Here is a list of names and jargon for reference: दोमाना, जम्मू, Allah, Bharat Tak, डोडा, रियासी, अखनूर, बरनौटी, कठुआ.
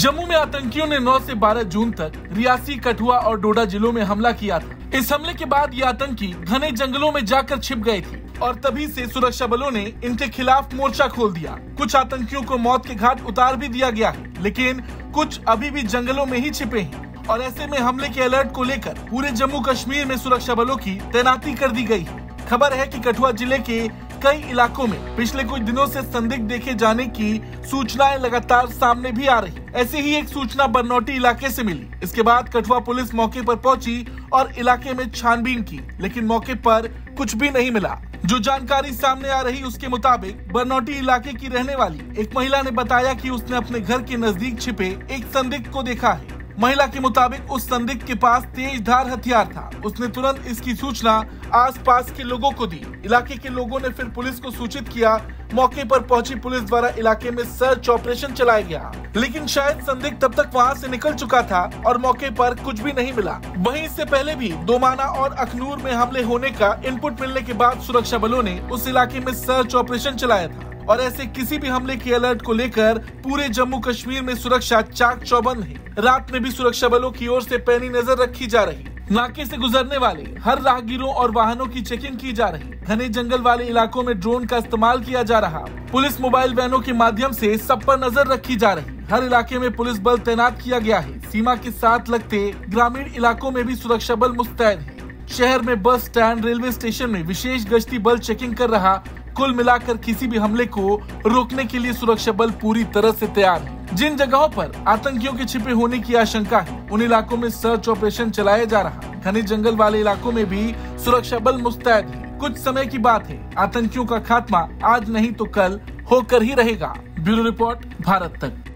जम्मू में आतंकियों ने 9 से 12 जून तक रियासी, कठुआ और डोडा जिलों में हमला किया था। इस हमले के बाद ये आतंकी घने जंगलों में जाकर छिप गए थे और तभी से सुरक्षा बलों ने इनके खिलाफ मोर्चा खोल दिया। कुछ आतंकियों को मौत के घाट उतार भी दिया गया है, लेकिन कुछ अभी भी जंगलों में ही छिपे हैं और ऐसे में हमले के अलर्ट को लेकर पूरे जम्मू कश्मीर में सुरक्षा बलों की तैनाती कर दी गई है। खबर है कि कठुआ जिले के कई इलाकों में पिछले कुछ दिनों से संदिग्ध देखे जाने की सूचनाएं लगातार सामने भी आ रही। ऐसी ही एक सूचना बरनौटी इलाके से मिली। इसके बाद कठुआ पुलिस मौके पर पहुंची और इलाके में छानबीन की, लेकिन मौके पर कुछ भी नहीं मिला। जो जानकारी सामने आ रही उसके मुताबिक बरनौटी इलाके की रहने वाली एक महिला ने बताया कि उसने अपने घर के नजदीक छिपे एक संदिग्ध को देखा है। महिला के मुताबिक उस संदिग्ध के पास तेज धार हथियार था। उसने तुरंत इसकी सूचना आसपास के लोगों को दी। इलाके के लोगों ने फिर पुलिस को सूचित किया। मौके पर पहुंची पुलिस द्वारा इलाके में सर्च ऑपरेशन चलाया गया, लेकिन शायद संदिग्ध तब तक वहां से निकल चुका था और मौके पर कुछ भी नहीं मिला। वहीं इससे पहले भी दोमाना और अखनूर में हमले होने का इनपुट मिलने के बाद सुरक्षा बलों ने उस इलाके में सर्च ऑपरेशन चलाया था और ऐसे किसी भी हमले के अलर्ट को लेकर पूरे जम्मू कश्मीर में सुरक्षा चाक चौबंद है। रात में भी सुरक्षा बलों की ओर से पैनी नजर रखी जा रही। नाके से गुजरने वाले हर राहगीरों और वाहनों की चेकिंग की जा रही। घने जंगल वाले इलाकों में ड्रोन का इस्तेमाल किया जा रहा। पुलिस मोबाइल वैनों के माध्यम से सब पर नजर रखी जा रही। हर इलाके में पुलिस बल तैनात किया गया है। सीमा के साथ लगते ग्रामीण इलाकों में भी सुरक्षा बल मुस्तैद है। शहर में बस स्टैंड, रेलवे स्टेशन में विशेष गश्ती बल चेकिंग कर रहा। कुल मिलाकर किसी भी हमले को रोकने के लिए सुरक्षा बल पूरी तरह से तैयार है। जिन जगहों पर आतंकियों के छिपे होने की आशंका है उन इलाकों में सर्च ऑपरेशन चलाया जा रहा। घने जंगल वाले इलाकों में भी सुरक्षा बल मुस्तैद है। कुछ समय की बात है, आतंकियों का खात्मा आज नहीं तो कल होकर ही रहेगा। ब्यूरो रिपोर्ट, भारत तक।